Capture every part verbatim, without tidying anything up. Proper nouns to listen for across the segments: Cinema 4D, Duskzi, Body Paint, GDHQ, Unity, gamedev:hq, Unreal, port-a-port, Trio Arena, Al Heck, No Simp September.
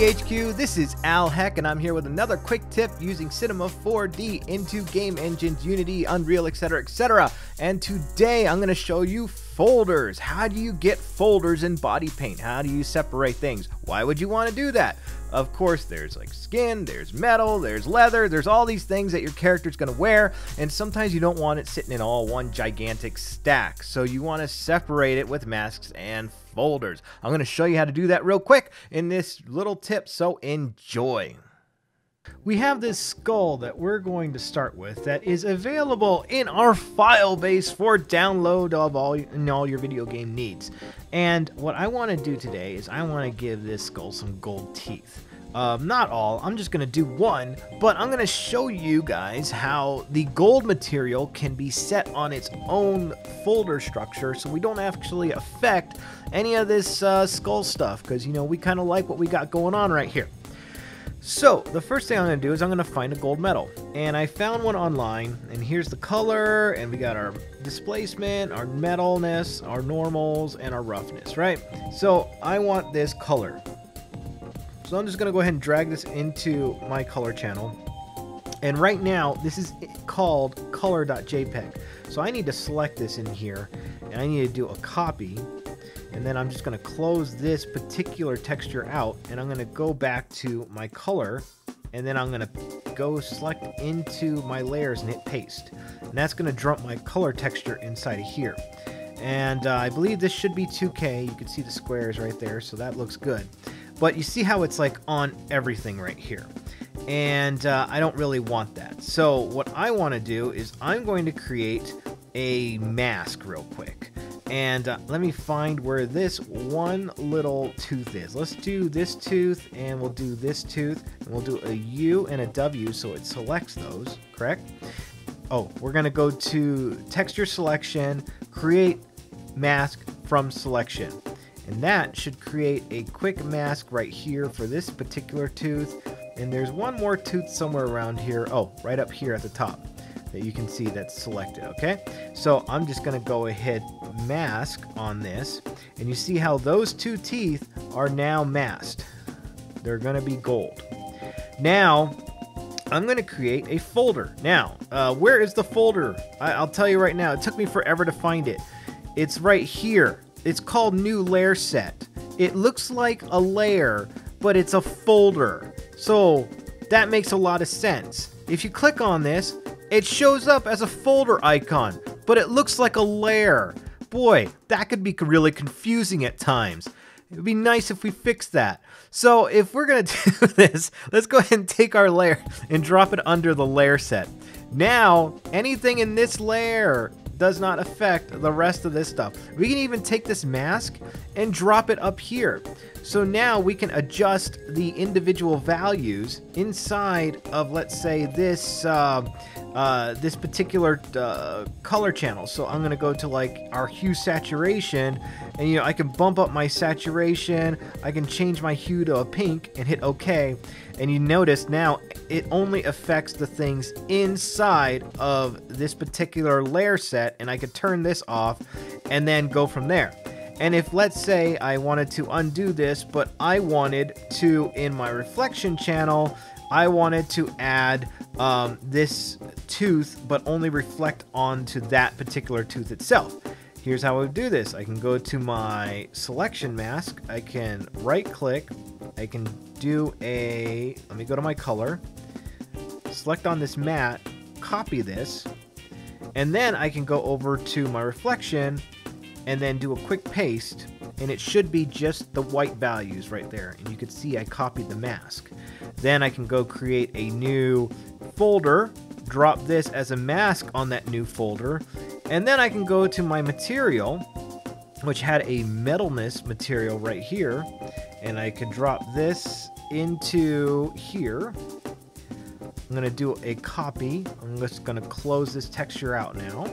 G D H Q, this is Al Heck, and I'm here with another quick tip using Cinema four D into game engines, Unity, Unreal, et cetera, et cetera. And today I'm going to show you folders. How do you get folders in Body Paint? How do you separate things? Why would you want to do that? Of course, there's like skin, there's metal, there's leather, there's all these things that your character's going to wear, and sometimes you don't want it sitting in all one gigantic stack, so you want to separate it with masks and folders. I'm going to show you how to do that real quick in this little tip, so enjoy. We have this skull that we're going to start with that is available in our file base for download of all, in all your video game needs. And what I want to do today is I want to give this skull some gold teeth. Uh, not all, I'm just going to do one, but I'm going to show you guys how the gold material can be set on its own folder structure so we don't actually affect any of this uh, skull stuff, because, you know, we kind of like what we got going on right here. So the first thing I'm going to do is I'm going to find a gold medal, and I found one online, and here's the color, and we got our displacement, our metalness, our normals, and our roughness, right? So I want this color. So I'm just going to go ahead and drag this into my color channel. And right now, this is called color.jpg. So I need to select this in here, and I need to do a copy. And then I'm just going to close this particular texture out, and I'm going to go back to my color, and then I'm going to go select into my layers and hit paste. And that's going to drop my color texture inside of here. And uh, I believe this should be two K. You can see the squares right there, so that looks good. But you see how it's like on everything right here. And uh, I don't really want that. So what I want to do is I'm going to create a mask real quick. And uh, let me find where this one little tooth is. Let's do this tooth, and we'll do this tooth, and we'll do a U and a W, so it selects those, correct? Oh, we're gonna go to texture selection, create mask from selection. And that should create a quick mask right here for this particular tooth. And there's one more tooth somewhere around here. Oh, right up here at the top, that you can see that's selected, okay? So I'm just gonna go ahead mask on this, and you see how those two teeth are now masked. They're gonna be gold. Now, I'm gonna create a folder. Now, uh, where is the folder? I I'll tell you right now, it took me forever to find it. It's right here. It's called New Layer Set. It looks like a layer, but it's a folder. So that makes a lot of sense. If you click on this, it shows up as a folder icon, but it looks like a layer. Boy, that could be really confusing at times. It would be nice if we fixed that. So if we're gonna do this, let's go ahead and take our layer and drop it under the layer set. Now, anything in this layer does not affect the rest of this stuff. We can even take this mask and drop it up here. So now we can adjust the individual values inside of, let's say, this uh, uh, this particular uh, color channel. So I'm gonna go to like our hue saturation, and you know, I can bump up my saturation. I can change my hue to a pink and hit okay. And you notice now it only affects the things inside of this particular layer set, and I could turn this off and then go from there. And if, let's say, I wanted to undo this, but I wanted to, in my reflection channel, I wanted to add um, this tooth, but only reflect onto that particular tooth itself. Here's how I would do this. I can go to my selection mask. I can right click. I can do a, let me go to my color, select on this matte, copy this, and then I can go over to my reflection and then do a quick paste, and it should be just the white values right there. And you can see I copied the mask. Then I can go create a new folder, drop this as a mask on that new folder, and then I can go to my material, which had a metalness material right here, and I could drop this into here. I'm gonna do a copy. I'm just gonna close this texture out now.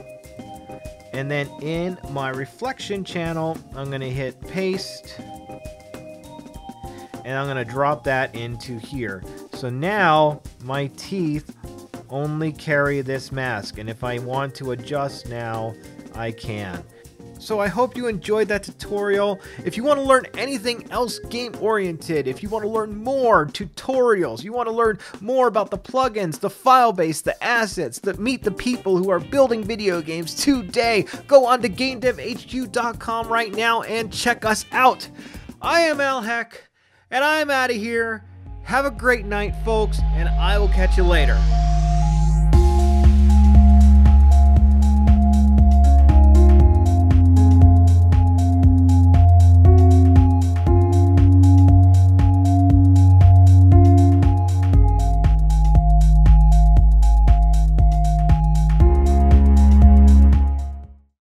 And then in my reflection channel, I'm gonna hit paste, and I'm gonna drop that into here. So now my teeth only carry this mask, and if I want to adjust now, I can. So I hope you enjoyed that tutorial. If you want to learn anything else game oriented, if you want to learn more tutorials, you want to learn more about the plugins, the file base, the assets, that meet the people who are building video games today, go on to game dev h q dot com right now and check us out. I am Al Heck, and I'm out of here. Have a great night, folks, and I will catch you later.